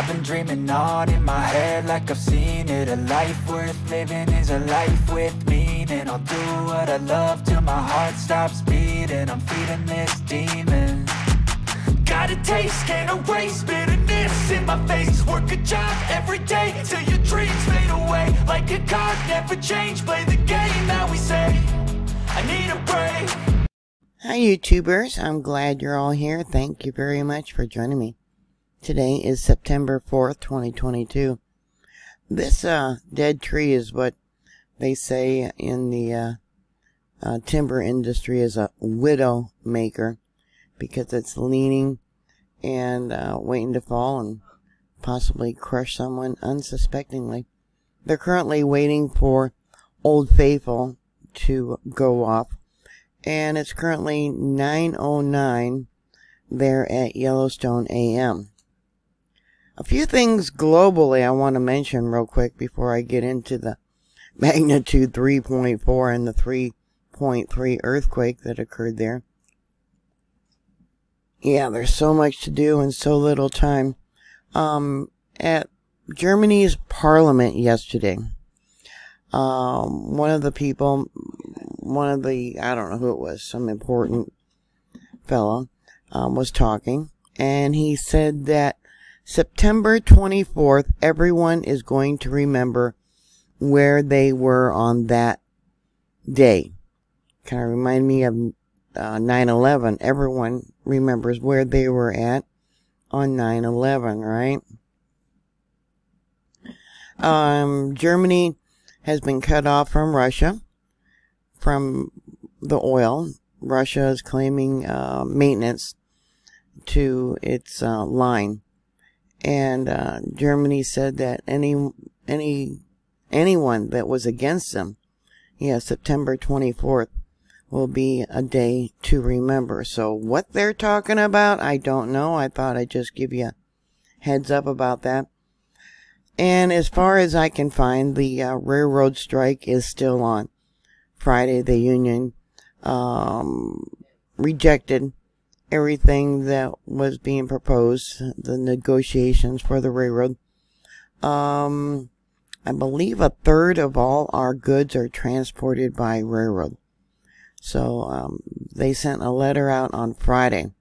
I've been dreaming on in my head like I've seen it. A life worth living is a life with meaning. I'll do what I love till my heart stops beating. I'm feeding this demon. Got a taste, can't erase bitterness in my face. Work a job every day till your dreams fade away. Like a card, never change, play the game that we say. I need a break. Hi YouTubers, I'm glad you're all here. Thank you very much for joining me. Today is September 4th, 2022. This dead tree is what they say in the timber industry is a widow maker, because it's leaning and waiting to fall and possibly crush someone unsuspectingly. They're currently waiting for Old Faithful to go off, and it's currently 9:09 there at Yellowstone AM. A few things globally I want to mention real quick before I get into the magnitude 3.4 and the 3.3 earthquake that occurred there. Yeah, there's so much to do in so little time. At Germany's parliament yesterday, one of the, I don't know who it was, some important fellow, was talking, and he said that September 24th, everyone is going to remember where they were on that day. Kind of remind me of 9/11. Everyone remembers where they were at on 9/11, right? Germany has been cut off from Russia, from the oil. Russia is claiming maintenance to its line. And Germany said that anyone that was against them, yeah, September 24th will be a day to remember. So what they're talking about, I don't know. I thought I'd just give you a heads up about that. And as far as I can find, the railroad strike is still on. Friday, the union rejected everything that was being proposed, the negotiations for the railroad. I believe a third of all our goods are transported by railroad. So they sent a letter out on Friday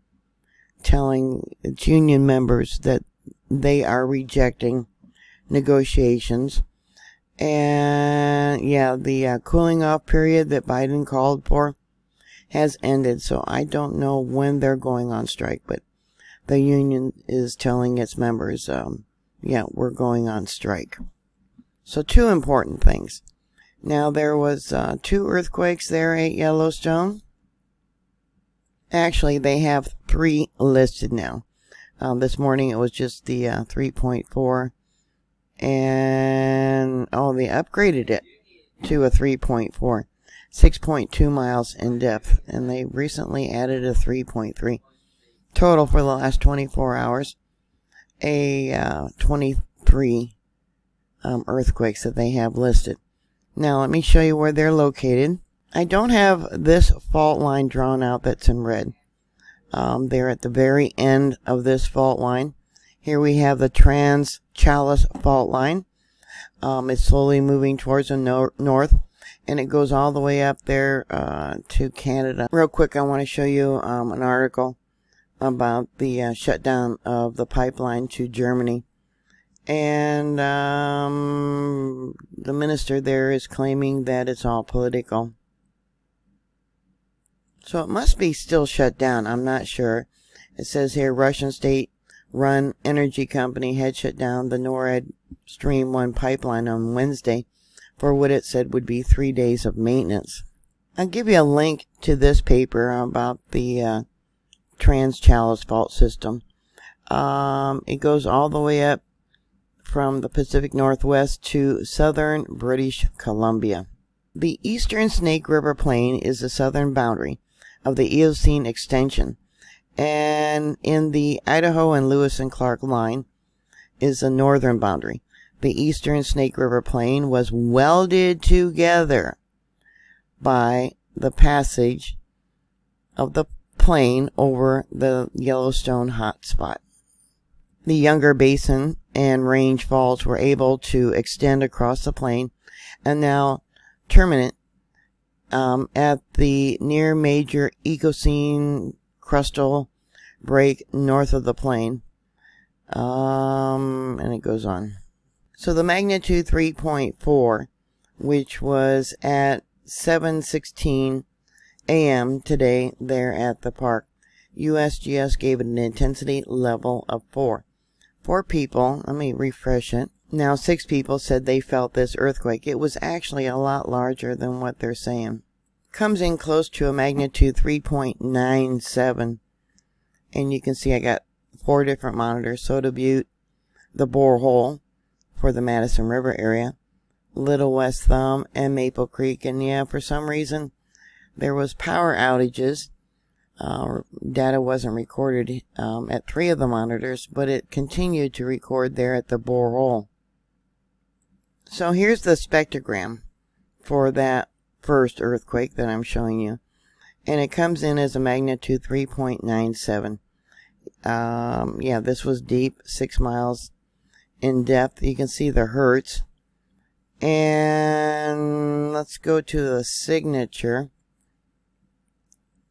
telling its union members that they are rejecting negotiations. And yeah, the cooling off period that Biden called for has ended, so I don't know when they're going on strike, but the union is telling its members, yeah, we're going on strike. So two important things. Now, there was two earthquakes there at Yellowstone. Actually, they have three listed now. This morning it was just the 3.4, and oh, they upgraded it to a 3.4. 6.2 miles in depth, and they recently added a 3.3. Total for the last 24 hours, a 23 earthquakes that they have listed. Now let me show you where they're located. I don't have this fault line drawn out that's in red. They're at the very end of this fault line. Here we have the Trans-Challis fault line. It's slowly moving towards the north. And it goes all the way up there to Canada. Real quick, I want to show you an article about the shutdown of the pipeline to Germany. And the minister there is claiming that it's all political. So it must be still shut down. I'm not sure. It says here, Russian state-run energy company had shut down the NORAD Stream 1 pipeline on Wednesday for what it said would be 3 days of maintenance. I'll give you a link to this paper about the Trans-Challis fault system. It goes all the way up from the Pacific Northwest to southern British Columbia. The Eastern Snake River Plain is the southern boundary of the Eocene extension, and in the Idaho and Lewis and Clark line is the northern boundary. The Eastern Snake River Plain was welded together by the passage of the plain over the Yellowstone hotspot. The younger basin and range faults were able to extend across the plain and now terminate at the near major Eocene crustal break north of the plain. And it goes on. So the magnitude 3.4, which was at 7:16 a.m. today there at the park, USGS gave it an intensity level of 4. 4 people, let me refresh it. Now 6 people said they felt this earthquake. It was actually a lot larger than what they're saying. Comes in close to a magnitude 3.97. And you can see I got 4 different monitors. Soda Butte, the borehole for the Madison River area, Little West Thumb, and Maple Creek. And yeah, for some reason, there was power outages. Data wasn't recorded at 3 of the monitors, but it continued to record there at the borehole. So here's the spectrogram for that first earthquake that I'm showing you. And it comes in as a magnitude 3.97. Yeah, this was deep, 6 miles in depth. You can see the hertz. And let's go to the signature.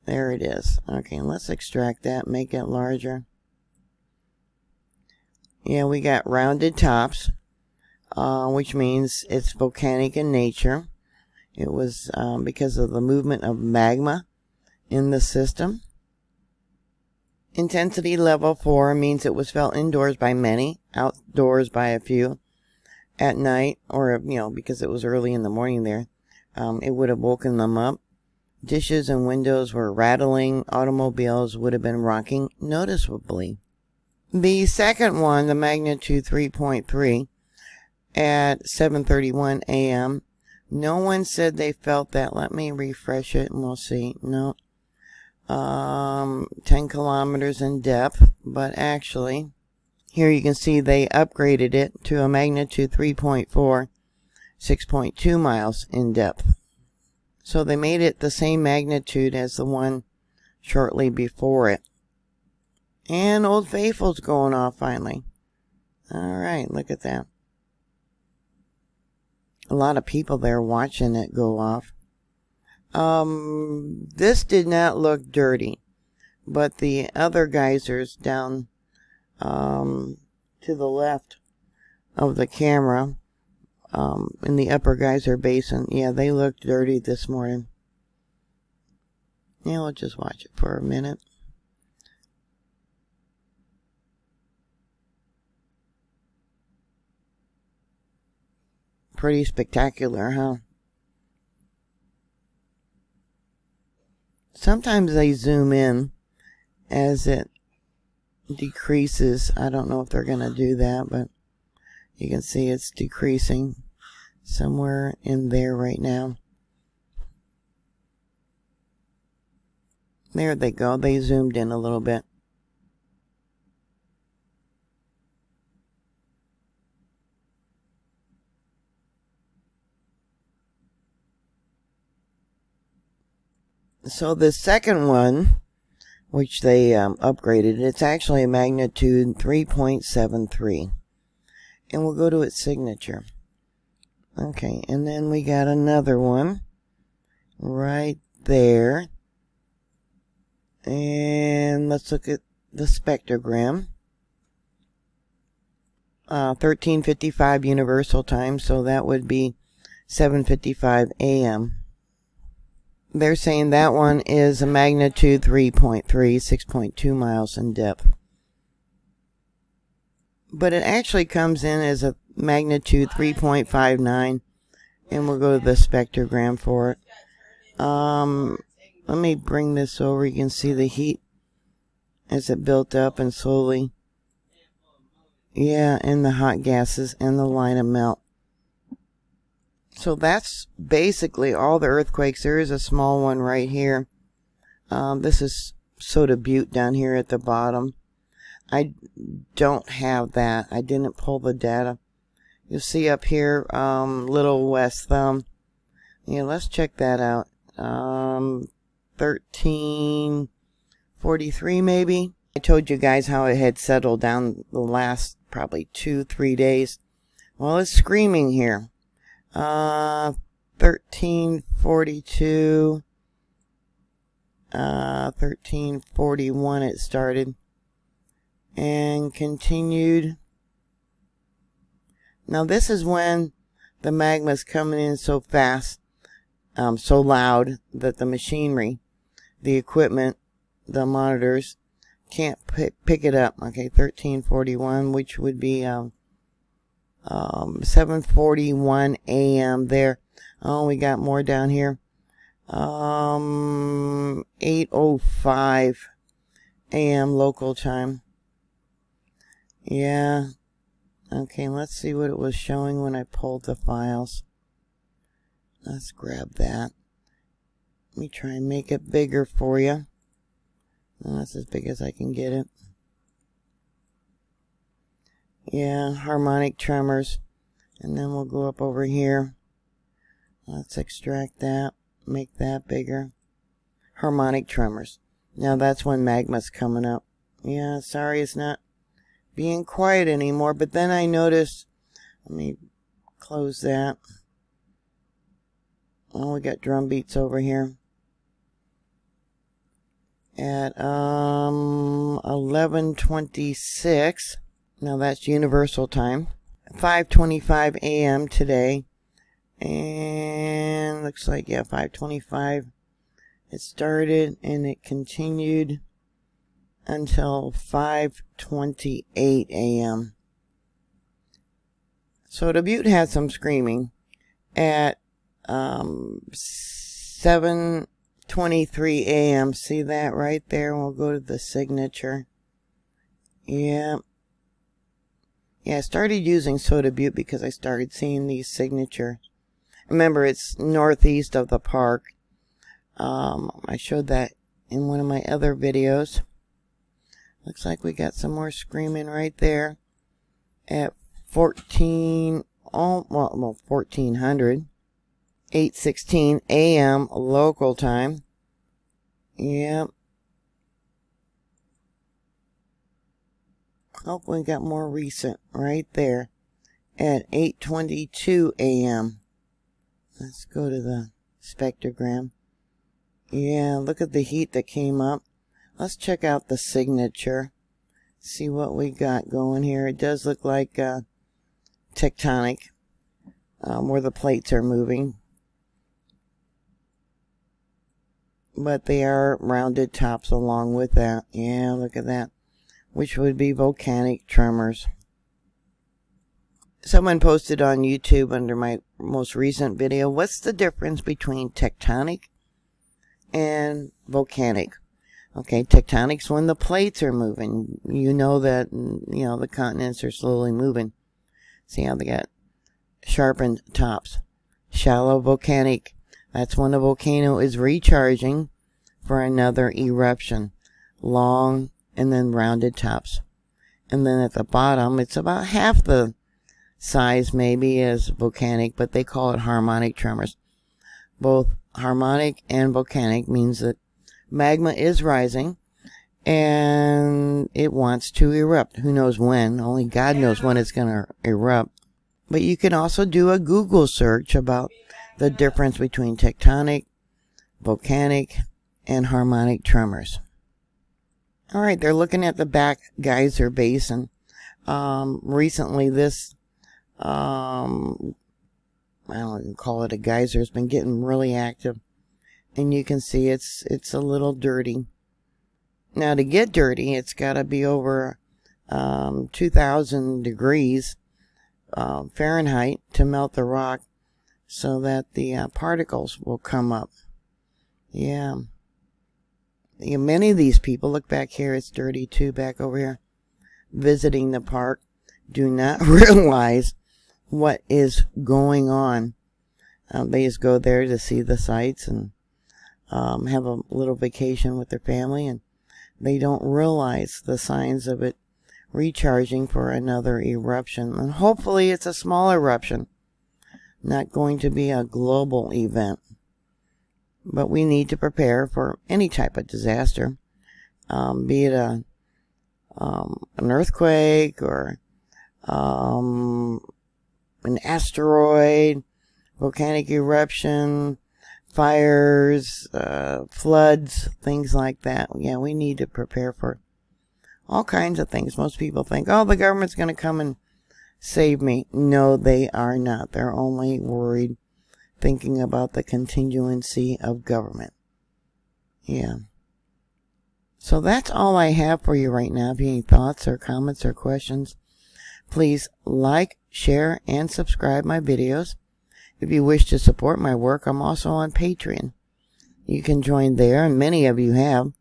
There it is. Okay, let's extract that, make it larger. Yeah, we got rounded tops, which means it's volcanic in nature. It was because of the movement of magma in the system. Intensity level 4 means it was felt indoors by many, outdoors by a few. At night, or, you know, because it was early in the morning there, it would have woken them up. Dishes and windows were rattling. Automobiles would have been rocking noticeably. The second one, the magnitude 3.3 at 7:31 a.m., no one said they felt that. Let me refresh it and we'll see. No. 10 kilometers in depth, but actually, here you can see they upgraded it to a magnitude 3.4, 6.2 miles in depth. So they made it the same magnitude as the one shortly before it. And Old Faithful's going off finally. All right, look at that. A lot of people there watching it go off. This did not look dirty, but the other geysers down to the left of the camera, in the upper geyser basin, yeah, they looked dirty this morning. Yeah, we'll just watch it for a minute. Pretty spectacular, huh? Sometimes they zoom in as it decreases. I don't know if they're going to do that, but you can see it's decreasing somewhere in there right now. There they go. They zoomed in a little bit. So the second one, which they upgraded, it's actually a magnitude 3.73. And we'll go to its signature. Okay, and then we got another one right there. And let's look at the spectrogram. 13:55 Universal Time, so that would be 7:55 a.m. They're saying that one is a magnitude 3.3, 6.2 miles in depth. But it actually comes in as a magnitude 3.59, and we'll go to the spectrogram for it. Let me bring this over. You can see the heat as it built up and slowly, yeah, and the hot gases and the lina melt. So that's basically all the earthquakes. There is a small one right here. This is Soda Butte down here at the bottom. I don't have that. I didn't pull the data. You'll see up here, Little West Thumb. Yeah, let's check that out. 13:43 maybe. I told you guys how it had settled down the last probably 2-3 days. Well, it's screaming here. 1342, 1341 it started and continued. Now this is when the magma's coming in so fast, so loud that the machinery, the equipment, the monitors can't pick it up. Okay, 1341, which would be 7:41 a.m. there. Oh, we got more down here. 8:05 a.m. local time. Yeah. Okay, let's see what it was showing when I pulled the files. Let's grab that. Let me try and make it bigger for you. Well, that's as big as I can get it. Yeah, harmonic tremors. And then we'll go up over here. Let's extract that. Make that bigger. Harmonic tremors. Now that's when magma's coming up. Yeah, sorry it's not being quiet anymore. But then I noticed. Let me close that. Oh, we got drum beats over here. At 11:26, now that's universal time, 5:25 a.m. today, and looks like, yeah, 5:25 it started and it continued until 5:28 a.m. Soda Butte had some screaming at 7:23 a.m. See that right there? We'll go to the signature. Yeah. Yeah, I started using Soda Butte because I started seeing these signatures. Remember, it's northeast of the park. I showed that in one of my other videos. Looks like we got some more screaming right there at 1400. 8:16 a.m. local time. Yep. Oh, we got more recent right there at 8:22 a.m. Let's go to the spectrogram. Yeah, look at the heat that came up. Let's check out the signature. See what we got going here. It does look like tectonic, where the plates are moving. But they are rounded tops along with that. Yeah, look at that. Which would be volcanic tremors. Someone posted on YouTube under my most recent video, what's the difference between tectonic and volcanic? Okay, tectonic's when the plates are moving. You know that, you know, the continents are slowly moving. See how they got sharpened tops. Shallow volcanic. That's when a volcano is recharging for another eruption. Long and then rounded tops. And then at the bottom, it's about half the size maybe as volcanic, but they call it harmonic tremors. Both harmonic and volcanic means that magma is rising and it wants to erupt. Who knows when? Only God knows when it's going to erupt. But you can also do a Google search about the difference between tectonic, volcanic, and harmonic tremors. All right, they're looking at the Back Geyser Basin. Recently, this, I don't know, call it a geyser, has been getting really active. And you can see it's a little dirty. Now, to get dirty, it's got to be over 2,000 degrees Fahrenheit to melt the rock, so that the particles will come up. Yeah. Yeah, many of these people, look back here, it's dirty too back over here, visiting the park, do not realize what is going on. They just go there to see the sights and have a little vacation with their family, and they don't realize the signs of it recharging for another eruption. And hopefully it's a small eruption. Not going to be a global event, but we need to prepare for any type of disaster, be it a an earthquake or an asteroid, volcanic eruption, fires, floods, things like that. Yeah, we need to prepare for all kinds of things. Most people think, oh, the government's going to come and save me. No, they are not. They're only worried thinking about the contingency of government. Yeah. So that's all I have for you right now. If you have any thoughts or comments or questions, please like, share, and subscribe my videos. If you wish to support my work, I'm also on Patreon. You can join there, and many of you have,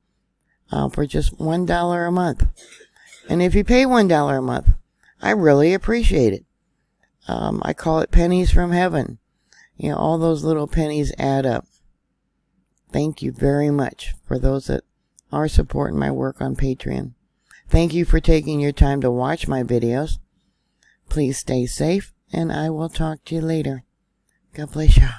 for just $1 a month. And if you pay $1 a month, I really appreciate it. I call it pennies from heaven. You know, all those little pennies add up. Thank you very much for those that are supporting my work on Patreon. Thank you for taking your time to watch my videos. Please stay safe, and I will talk to you later. God bless you.